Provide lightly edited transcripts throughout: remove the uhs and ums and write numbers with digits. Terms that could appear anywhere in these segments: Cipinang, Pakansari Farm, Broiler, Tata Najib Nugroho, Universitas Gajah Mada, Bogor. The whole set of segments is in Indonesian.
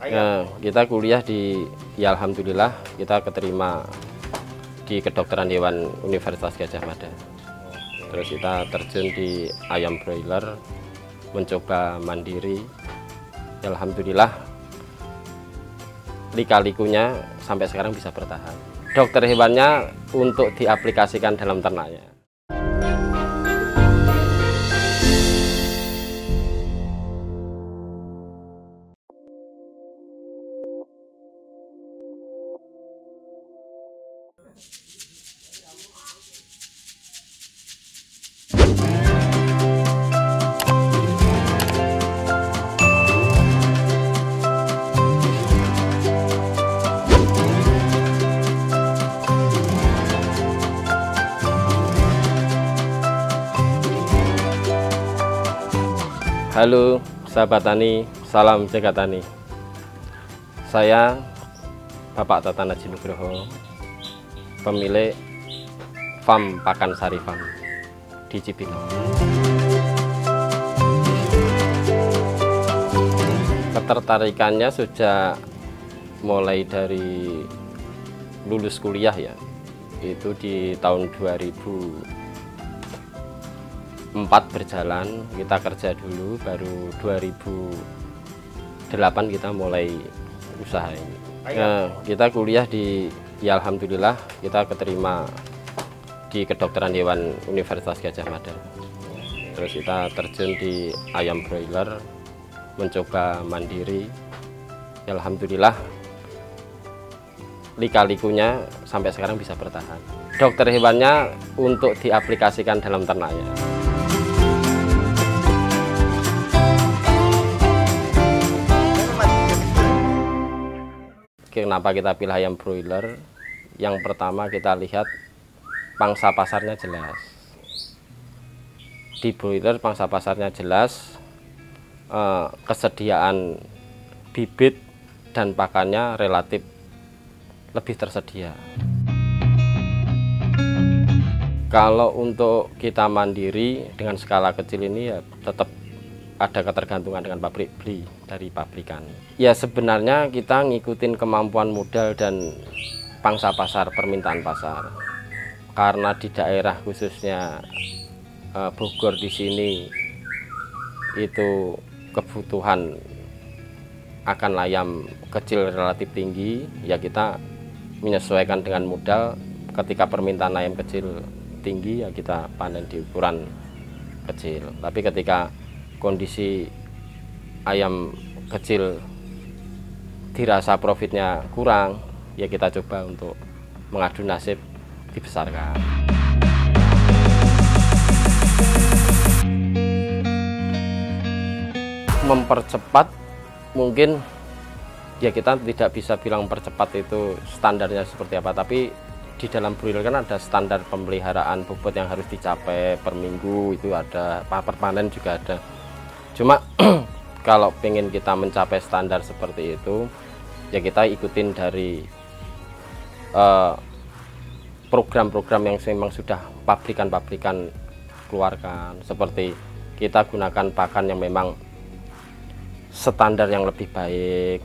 Kita kuliah di, ya alhamdulillah kita keterima di kedokteran hewan Universitas Gajah Mada. Terus kita terjun di ayam broiler, mencoba mandiri. Alhamdulillah lika-likunya sampai sekarang bisa bertahan. Dokter hewannya untuk diaplikasikan dalam ternaknya. Halo sahabat tani, salam jaga tani. Saya Bapak Tata Najib Nugroho, pemilik farm Pakansari Farm di Cipinang. Ketertarikannya sejak mulai dari lulus kuliah ya, itu di tahun 2004 berjalan, kita kerja dulu, baru 2008 kita mulai usaha ini. Kita kuliah di, ya alhamdulillah kita keterima di kedokteran hewan Universitas Gajah Mada. Terus kita terjun di ayam broiler, mencoba mandiri. Alhamdulillah lika-likunya sampai sekarang bisa bertahan. Dokter hewannya untuk diaplikasikan dalam ternaknya. Kenapa kita pilih ayam broiler? Yang pertama kita lihat pangsa pasarnya jelas. Di broiler pangsa pasarnya jelas, kesediaan bibit dan pakannya relatif lebih tersedia. Kalau untuk kita mandiri dengan skala kecil ini ya tetap ada ketergantungan dengan pabrik, beli dari pabrikan. Ya sebenarnya kita ngikutin kemampuan modal dan pangsa pasar, permintaan pasar. Karena di daerah khususnya Bogor di sini itu kebutuhan akan ayam kecil relatif tinggi, ya kita menyesuaikan dengan modal. Ketika permintaan ayam kecil tinggi ya kita panen di ukuran kecil. Tapi ketika kondisi ayam kecil dirasa profitnya kurang, ya kita coba untuk mengadu nasib dibesarkan. Mempercepat mungkin ya kita tidak bisa bilang percepat itu standarnya seperti apa, tapi di dalam broiler kan ada standar pemeliharaan bobot yang harus dicapai per minggu, itu ada, per panen juga ada. Cuma kalau pengen kita mencapai standar seperti itu, ya kita ikutin dari program-program yang memang sudah pabrikan-pabrikan keluarkan. Seperti kita gunakan pakan yang memang standar yang lebih baik.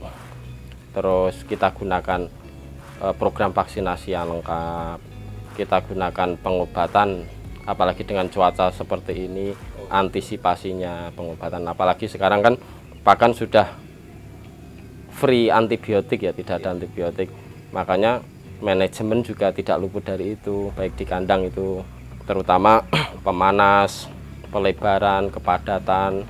Terus kita gunakan program vaksinasi yang lengkap. Kita gunakan pengobatan, apalagi dengan cuaca seperti ini, antisipasinya pengobatan. Apalagi sekarang kan pakan sudah free antibiotik ya, tidak ada antibiotik. Makanya manajemen juga tidak luput dari itu, baik di kandang itu terutama pemanas, pelebaran, kepadatan,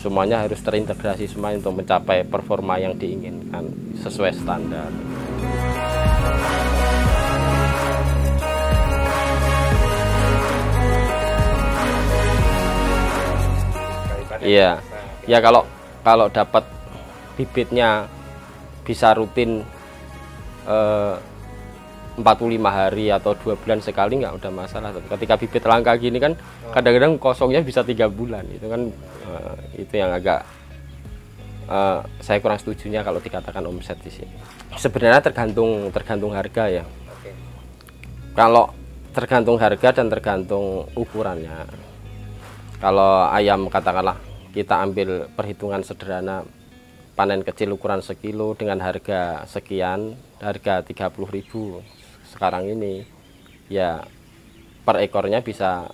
semuanya harus terintegrasi semua untuk mencapai performa yang diinginkan sesuai standar. Iya, ya kalau dapat bibitnya bisa rutin 45 hari atau 2 bulan sekali nggak udah masalah. Ketika bibit langka gini kan kadang-kadang kosongnya bisa 3 bulan, itu kan itu yang agak saya kurang setujunya kalau dikatakan omset di sini. Sebenarnya tergantung harga ya. Oke. Kalau tergantung harga dan tergantung ukurannya. Kalau ayam katakanlah kita ambil perhitungan sederhana panen kecil ukuran sekilo dengan harga sekian, harga 30.000 sekarang ini, ya per ekornya bisa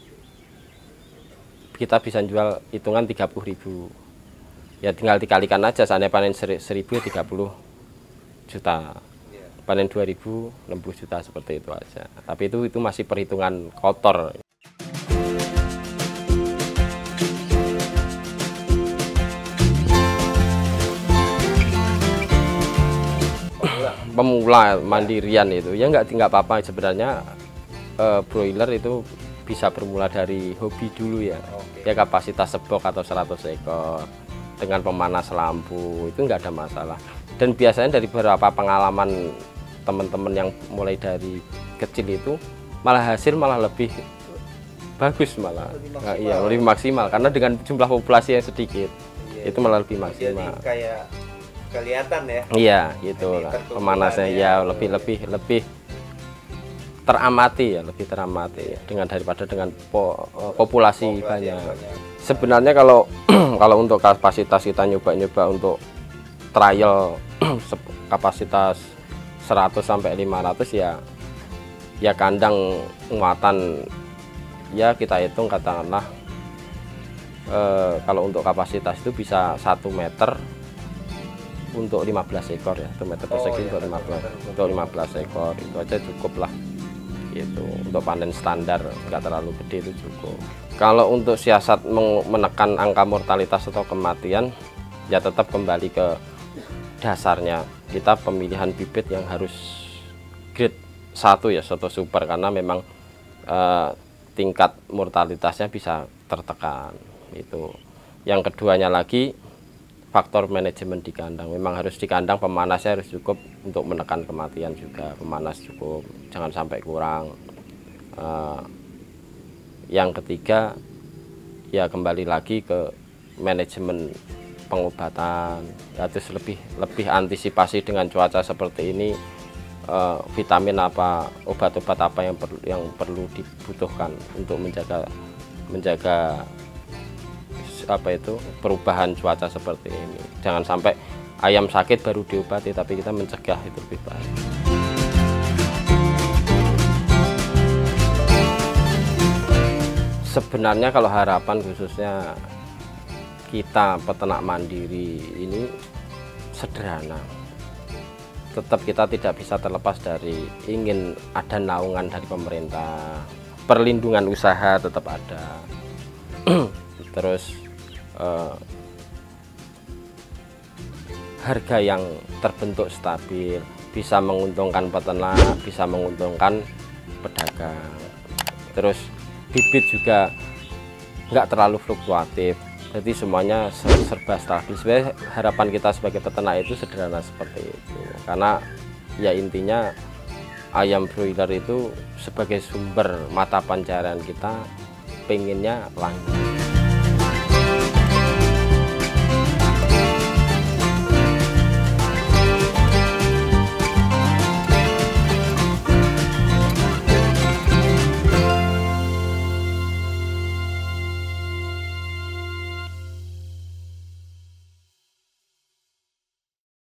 kita bisa jual hitungan 30.000. Ya tinggal dikalikan aja, seandainya panen 1.000 30 juta, panen 2.000 60 juta, seperti itu aja. Tapi itu masih perhitungan kotor. Pemula mandirian itu ya nggak apa-apa sebenarnya. Broiler itu bisa bermula dari hobi dulu ya. Ya kapasitas sebok atau 100 ekor dengan pemanas lampu itu nggak ada masalah. Dan biasanya dari beberapa pengalaman teman-teman yang mulai dari kecil itu malah hasil malah lebih bagus, malah lebih maksimal karena dengan jumlah populasi yang sedikit itu malah lebih maksimal. Kelihatan ya. Iya, gitu lah. Pemanasnya ya lebih teramati ya, dengan daripada dengan populasi banyak. Sebenarnya kalau untuk kapasitas kita nyoba-nyoba untuk trial kapasitas 100 sampai 500 ya kandang muatan ya kita hitung katakanlah kalau untuk kapasitas itu bisa 1 meter untuk 15 ekor ya, 1 meter persegi untuk 15 ekor itu aja cukup lah. Itu untuk panen standar nggak terlalu gede itu cukup. Kalau untuk siasat menekan angka mortalitas atau kematian ya tetap kembali ke dasarnya, kita pemilihan bibit yang harus grade 1 ya, 1 super, karena memang tingkat mortalitasnya bisa tertekan. Itu yang keduanya lagi faktor manajemen di kandang. Memang harus di kandang pemanasnya harus cukup untuk menekan kematian juga. Pemanas cukup, jangan sampai kurang. Yang ketiga ya kembali lagi ke manajemen pengobatan. Harus lebih antisipasi dengan cuaca seperti ini. Vitamin apa, obat-obat apa yang perlu dibutuhkan untuk menjaga perubahan cuaca seperti ini. Jangan sampai ayam sakit baru diobati, tapi kita mencegah itu lebih baik. Sebenarnya kalau harapan khususnya kita peternak mandiri ini sederhana. Tetap kita tidak bisa terlepas dari ingin ada naungan dari pemerintah, perlindungan usaha tetap ada. Terus harga yang terbentuk stabil, bisa menguntungkan peternak, bisa menguntungkan pedagang. Terus bibit juga nggak terlalu fluktuatif, jadi semuanya serba stabil. Sebenarnya harapan kita sebagai peternak itu sederhana seperti itu, karena ya intinya ayam broiler itu sebagai sumber mata pencaharian kita, pengennya langgeng.